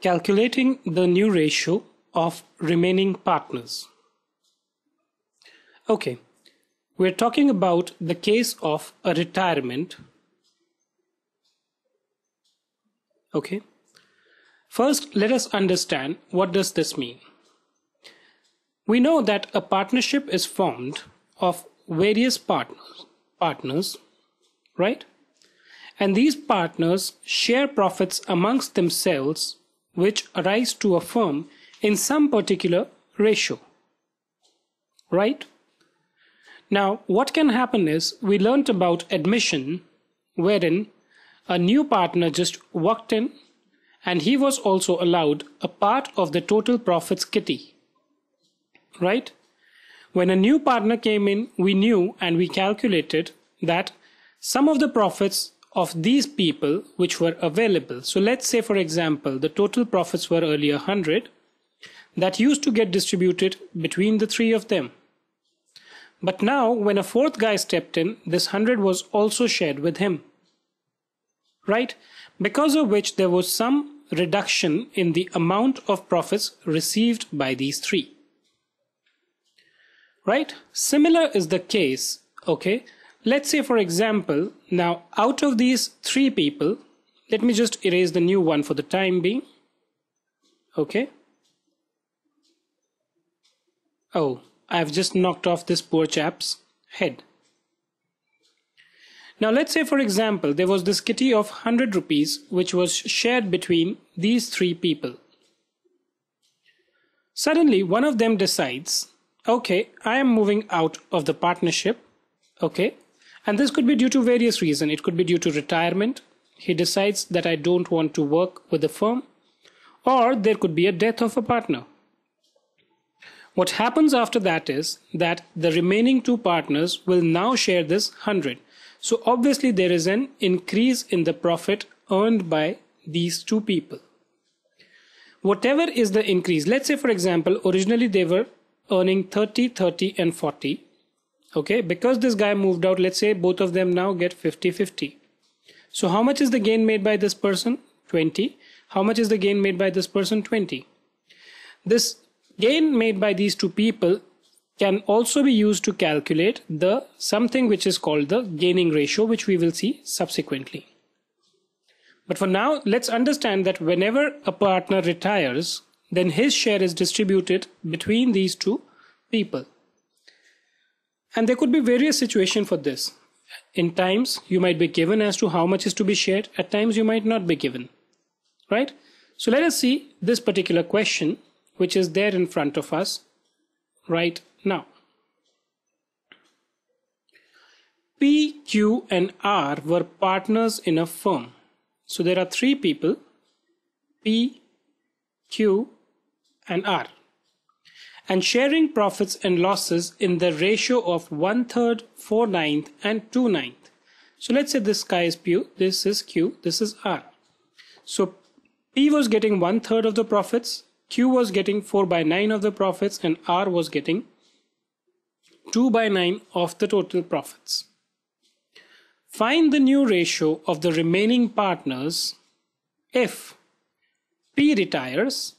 Calculating the new ratio of remaining partners. Okay, we're talking about the case of a retirement. Okay, first let us understand what does this mean. We know that a partnership is formed of various partners, right? And these partners share profits amongst themselves which arise to a firm in some particular ratio, right? Now, what can happen is, we learnt about admission, wherein a new partner just walked in and he was also allowed a part of the total profits kitty, right? When a new partner came in, we knew and we calculated that some of the profits of these people which were available. So let's say, for example, the total profits were earlier 100 that used to get distributed between the three of them. But now when a fourth guy stepped in, this 100 was also shared with him, right? Because of which there was some reduction in the amount of profits received by these three, right? Similar is the case, okay? Let's say, for example, now out of these three people, let me just erase the new one for the time being. Okay. Oh, I've just knocked off this poor chap's head. Now let's say, for example, there was this kitty of 100 rupees which was shared between these three people. Suddenly one of them decides, okay, I am moving out of the partnership, okay? And this could be due to various reasons. It could be due to retirement. He decides that I don't want to work with the firm. Or there could be a death of a partner. What happens after that is that the remaining two partners will now share this 100. So obviously there is an increase in the profit earned by these two people. Whatever is the increase, let's say, for example, originally they were earning 30, 30 and 40. Okay, because this guy moved out, let's say both of them now get 50-50. So how much is the gain made by this person? 20. How much is the gain made by this person? 20. This gain made by these two people can also be used to calculate the something which is called the gaining ratio, which we will see subsequently. But for now, let's understand that whenever a partner retires, then his share is distributed between these two people. And there could be various situations for this. In times, you might be given as to how much is to be shared. At times, you might not be given, right? So let us see this particular question, which is there in front of us right now. P, Q, and R were partners in a firm. So there are three people, P, Q, and R, and sharing profits and losses in the ratio of 1/3, 4/9 and 2/9. So let's say this guy is P, this is Q, this is R. So P was getting 1/3 of the profits, Q was getting 4/9 of the profits, and R was getting 2/9 of the total profits. Find the new ratio of the remaining partners if P retires.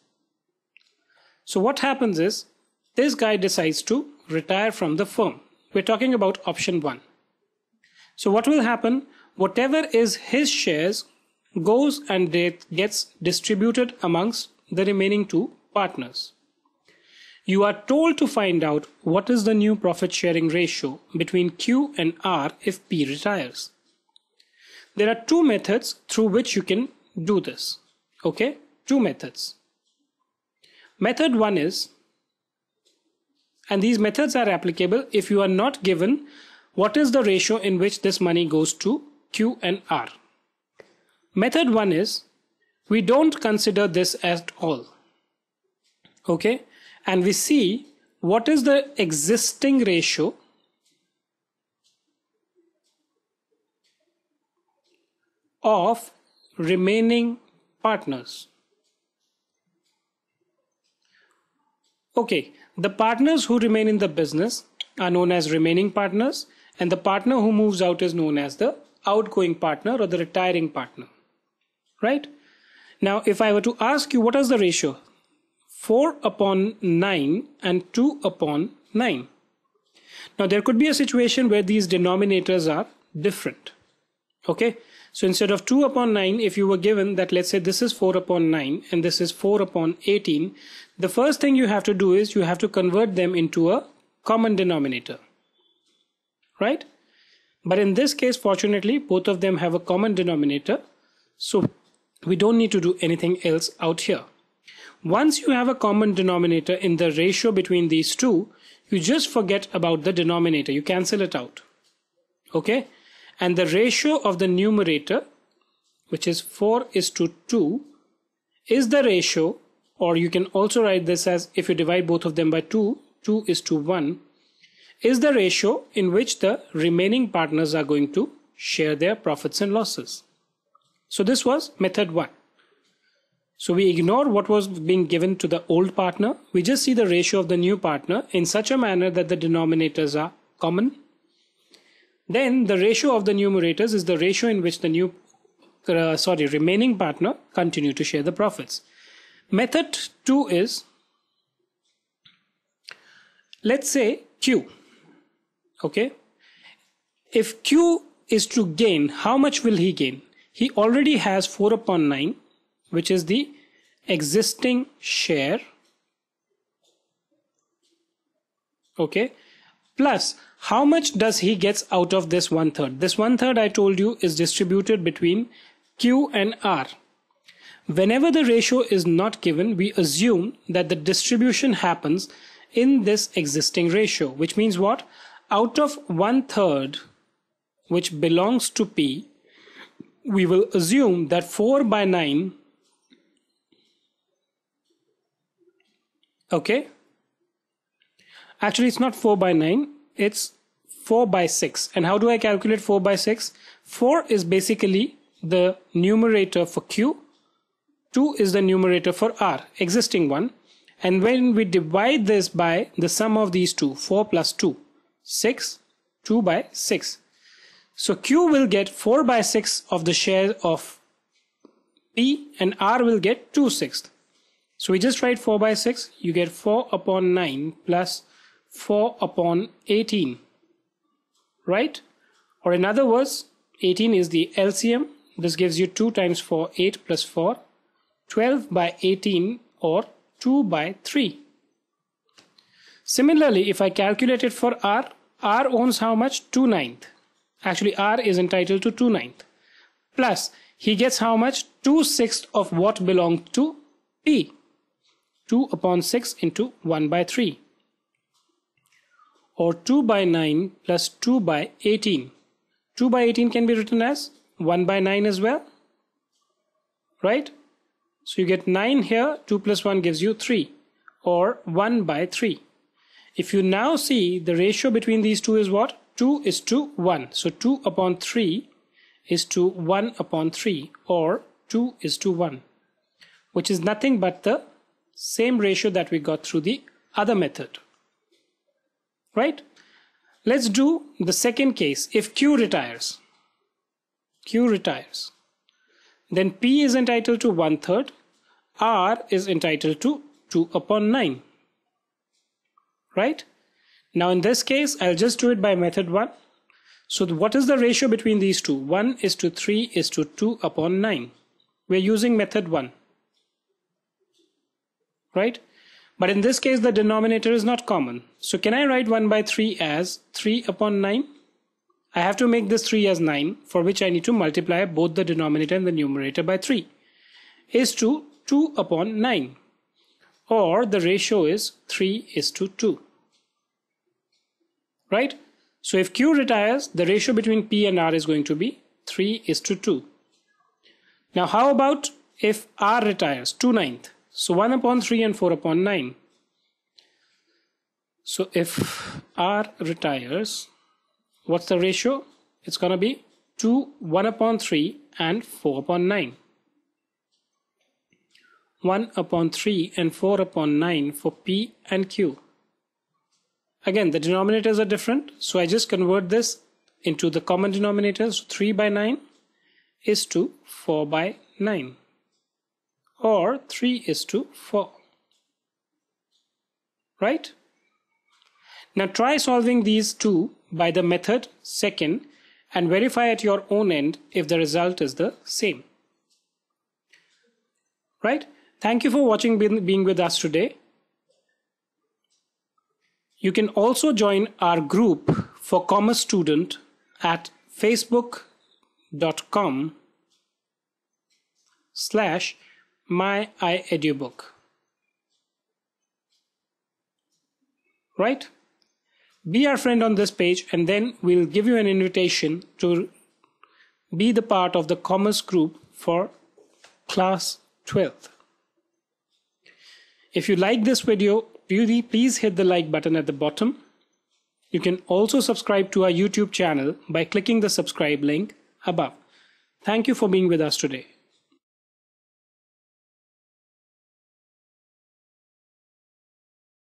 So what happens is, this guy decides to retire from the firm. We're talking about option 1. So what will happen? Whatever is his shares goes and it gets distributed amongst the remaining two partners. You are told to find out what is the new profit sharing ratio between Q and R if P retires. There are two methods through which you can do this. Okay, two methods. Method 1 is, and these methods are applicable if you are not given what is the ratio in which this money goes to Q and R. Method 1 is, we don't consider this at all, okay? And we see what is the existing ratio of remaining partners. Okay, the partners who remain in the business are known as remaining partners, and the partner who moves out is known as the outgoing partner or the retiring partner, right? Now, if I were to ask you what is the ratio? 4 upon 9 and 2 upon 9. Now, there could be a situation where these denominators are different. Okay, so instead of 2 upon 9, if you were given that, let's say this is 4 upon 9 and this is 4 upon 18, the first thing you have to do is you have to convert them into a common denominator, right? But in this case, fortunately, both of them have a common denominator, so we don't need to do anything else out here. Once you have a common denominator in the ratio between these two, you just forget about the denominator, you cancel it out, okay? And the ratio of the numerator, which is 4:2, is the ratio, or you can also write this as, if you divide both of them by 2, 2:1, is the ratio in which the remaining partners are going to share their profits and losses. So this was method 1. So we ignore what was being given to the old partner. We just see the ratio of the new partner in such a manner that the denominators are common. Then the ratio of the numerators is the ratio in which the new, remaining partner continue to share the profits. Method 2 is, let's say Q, okay? If Q is to gain, how much will he gain? He already has 4 upon 9, which is the existing share, okay? Plus, how much does he get out of this 1/3? This 1/3, I told you, is distributed between Q and R. Whenever the ratio is not given, we assume that the distribution happens in this existing ratio, which means what? Out of 1/3, which belongs to P, we will assume that 4 by 9, okay? Actually, it's not 4 by 9, it's 4 by 6. And how do I calculate 4 by 6? 4 is basically the numerator for Q, 2 is the numerator for R, existing one. And when we divide this by the sum of these two, 4 plus 2, 6, 2 by 6. So Q will get 4 by 6 of the share of P and R will get 2/6. So we just write 4 by 6, you get 4 upon 9 plus 4 upon 18, right? Or in other words, 18 is the LCM. This gives you 2 times 4, 8 plus 4, 12 by 18 or 2 by 3. Similarly, if I calculate it for R, R owns how much? 2/9. Actually, R is entitled to 2/9. Plus, he gets how much? 2/6 of what belonged to P. 2 upon 6 into 1 by 3. Or 2 by 9 plus 2 by 18. 2 by 18 can be written as 1 by 9 as well, right? So you get 9 here, 2 plus 1 gives you 3, or 1 by 3. If you now see, the ratio between these two is what? 2:1. So 2 upon 3 is to 1 upon 3, or 2:1, which is nothing but the same ratio that we got through the other method. Right? Let's do the second case. If Q retires, then P is entitled to 1/3, R is entitled to 2 upon 9. Right? Now in this case, I'll just do it by method 1. So what is the ratio between these two? 1:3:2 upon 9. We're using method 1. Right? But in this case, the denominator is not common. So can I write 1 by 3 as 3 upon 9? I have to make this 3 as 9, for which I need to multiply both the denominator and the numerator by 3, is to 2 upon 9. Or the ratio is 3:2. Right? So if Q retires, the ratio between P and R is going to be 3:2. Now how about if R retires? 2/9. So 1 upon 3 and 4 upon 9. So if R retires, what's the ratio? It's going to be 1 upon 3 and 4 upon 9. 1 upon 3 and 4 upon 9 for P and Q. Again, the denominators are different, so I just convert this into the common denominators. 3 by 9 is to 4 by 9. or 3:4, right? Now try solving these two by the method second and verify at your own end if the result is the same, right? Thank you for watching, being with us today. You can also join our group for Commerce Student at facebook.com/myiEduBook, right? Be our friend on this page, and then we'll give you an invitation to be the part of the Commerce group for class 12. If you like this video, please hit the like button at the bottom. You can also subscribe to our YouTube channel by clicking the subscribe link above. Thank you for being with us today.